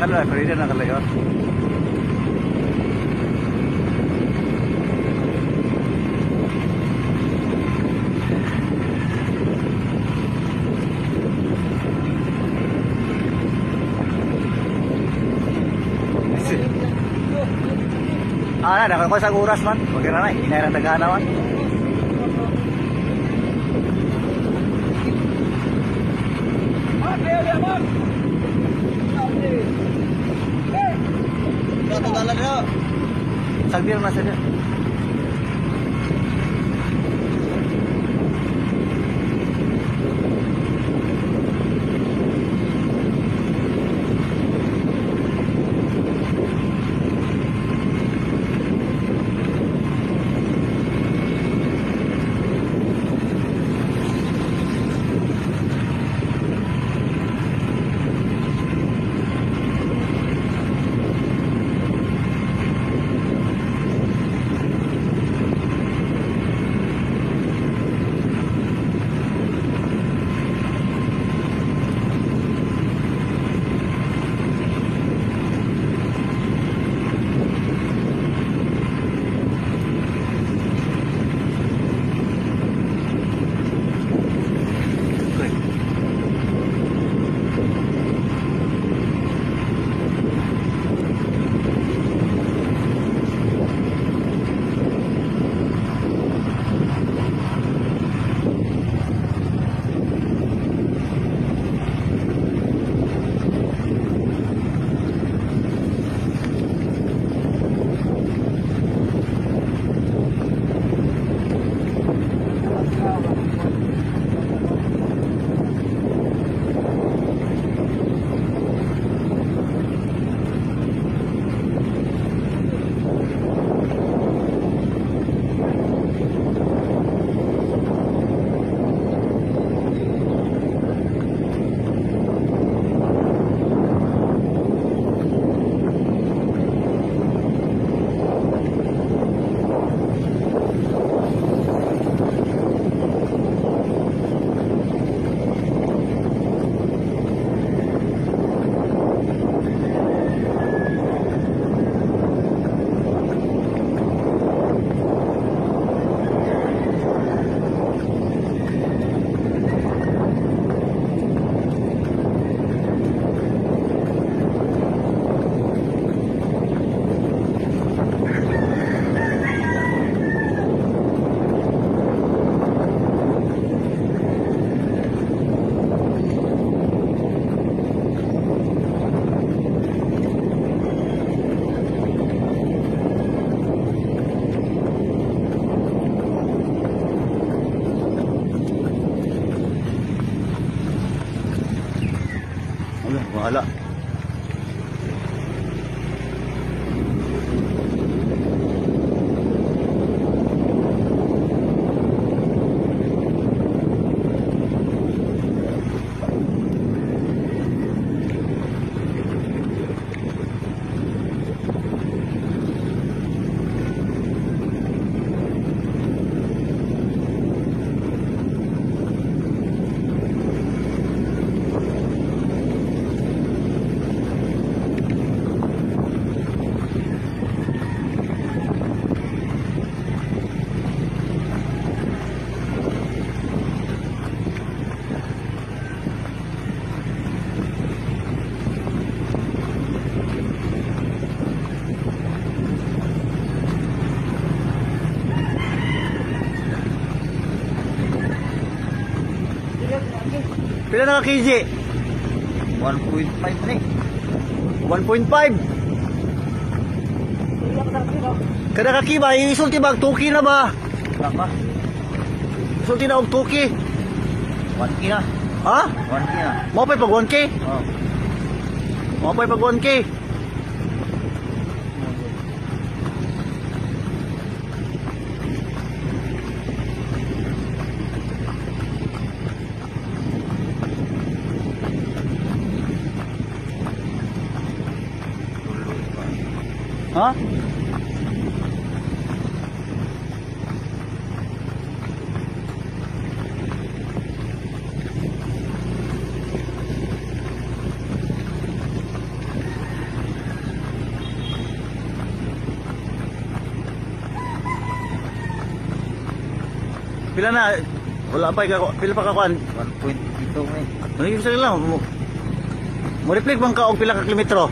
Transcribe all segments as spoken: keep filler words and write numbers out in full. Nakala, pwede na nakalayon. Ah, nakakuha sa oras man. Huwag na na, hinayang tagaan naman. Sagbir na sa dito. Wala. Pila na ka K G? one point five ni one point five. Kada ka kiba, isulti ba ang toki na ba? Wala ba? Isulti na ang toki one K na. Ha? one K na. Mapay pag one K? Oo. Mapay pag one K? Ha? Pila na? Wala pa ikaw. Pila pa kakuan? one point two eh. Ano yung sa'yo lang? Muriplig bang ka o pila ka kilometro?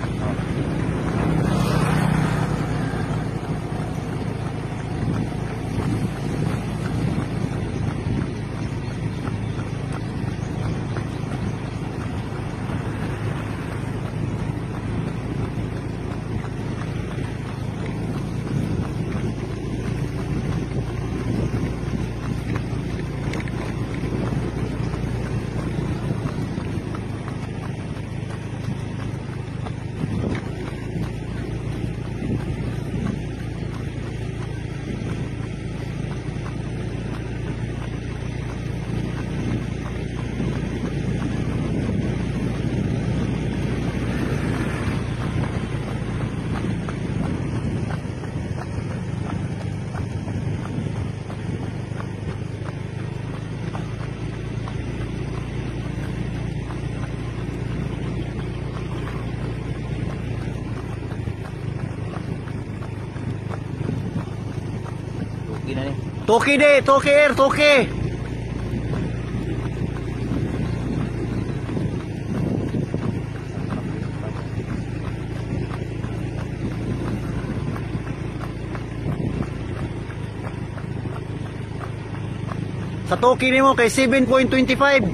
Toki deh, toki air, toki. Sa toki ni mo kay seven point two five.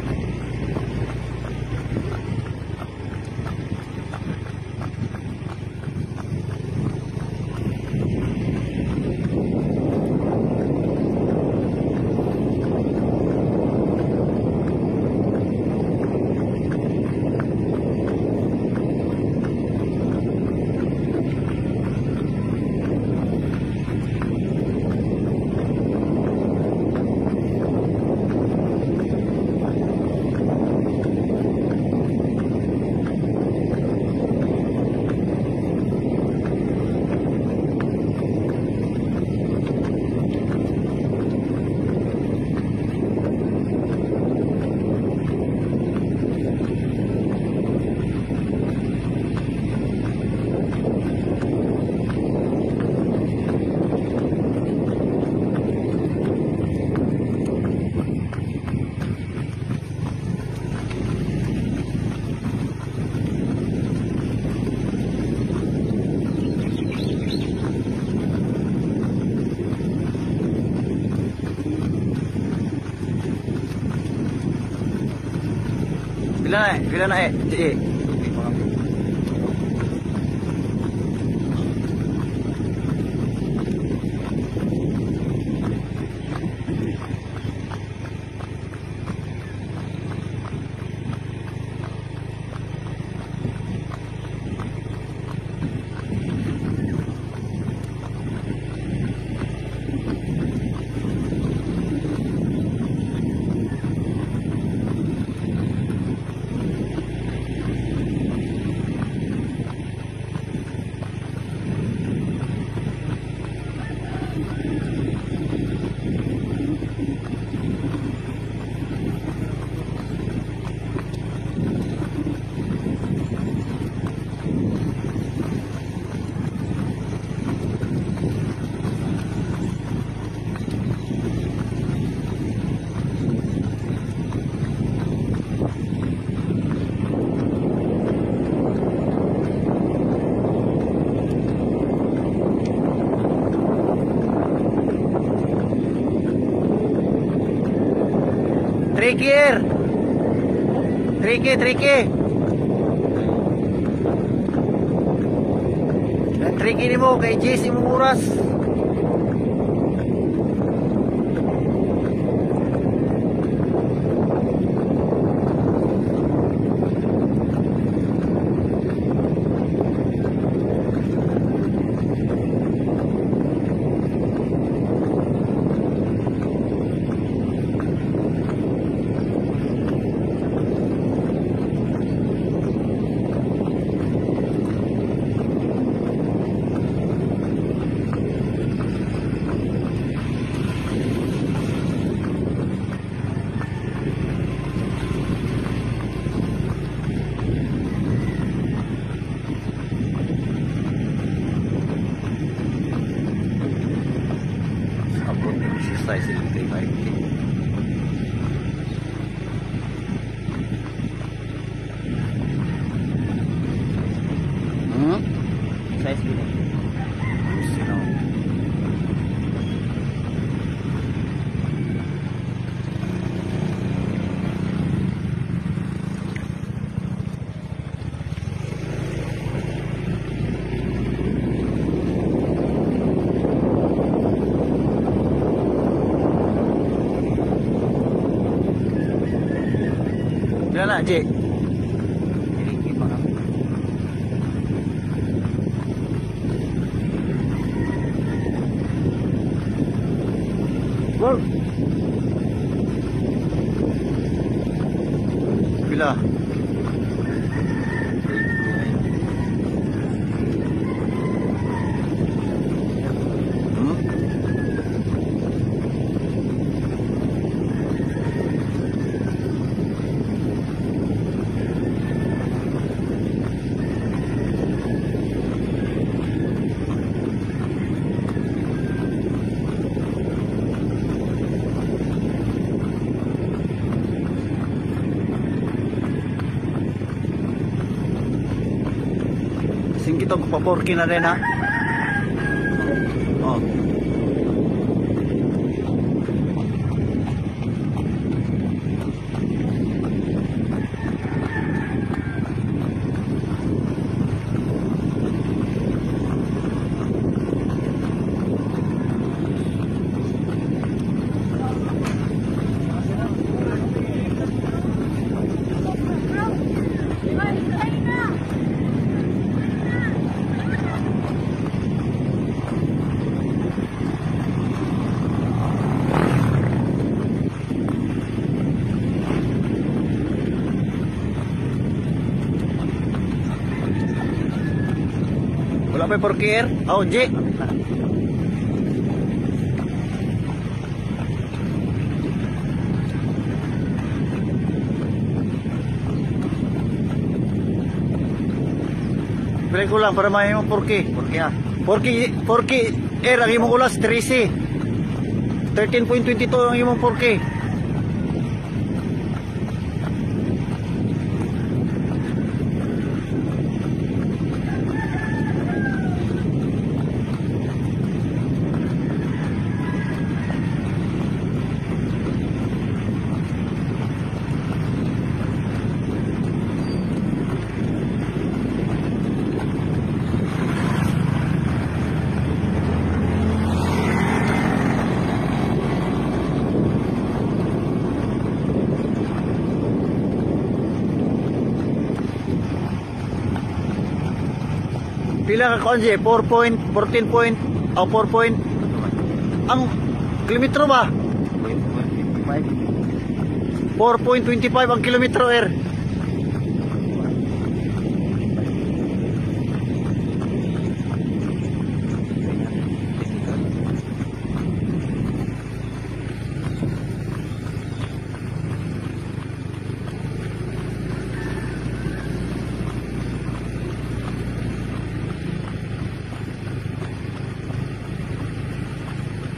Bila naik, bila naik, cik. Trikir, trikir, trikir. Dan trikir ni mo kay J C Muras. Haji. Bro. Bila. Sing kita paporki na rin, ha? Oh. Sampai parkir, oh J. Balik ko lang para may mo porki. Porki ah. Porki, porki eh lagi mo ulas thirteen. thirteen point two two ang imong porki. Pila ka konje, four point, fourteen point, o four point. Ang kilometro ba? four point two five ang kilometro air.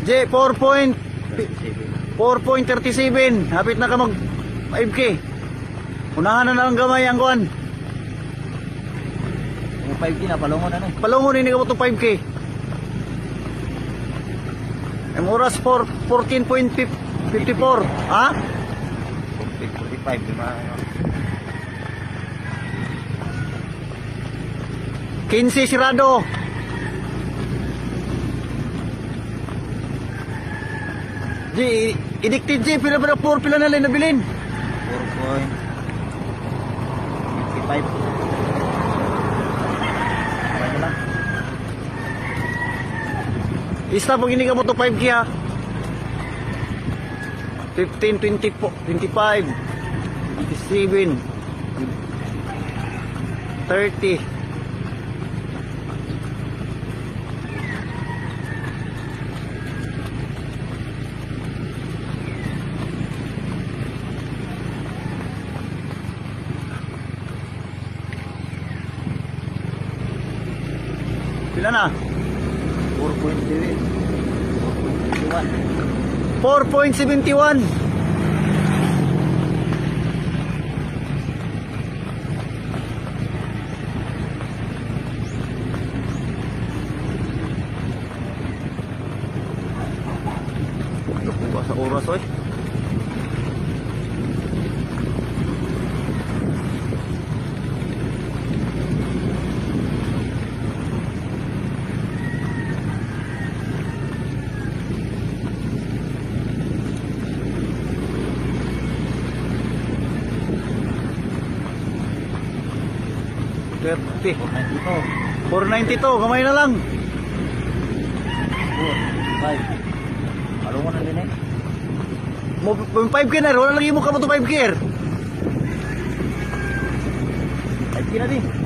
J, four point three seven. Hapit na ka mag five K. Unahan na na lang gamay ang kuhan. Yung five K na, palungon na na. Palungon, hindi ka mo itong five K. Ang oras fourteen point five four. Ha? fourteen point four five, di ba? fifteen sirado. J, idiktin J, pila ba na four, pila na lang nabilin? four point six five. Isa pag hindi ka mo to five K, ha? fifteen, twenty, twenty-five, twenty-seven, thirty. Pila na? four point seven one. Naku ba sa oras, oy? thirty. Oh, four ninety to, kamay na lang. four, five. Ano mo na din eh? five K na, wala lagi mo ka mo to five K. five K na din.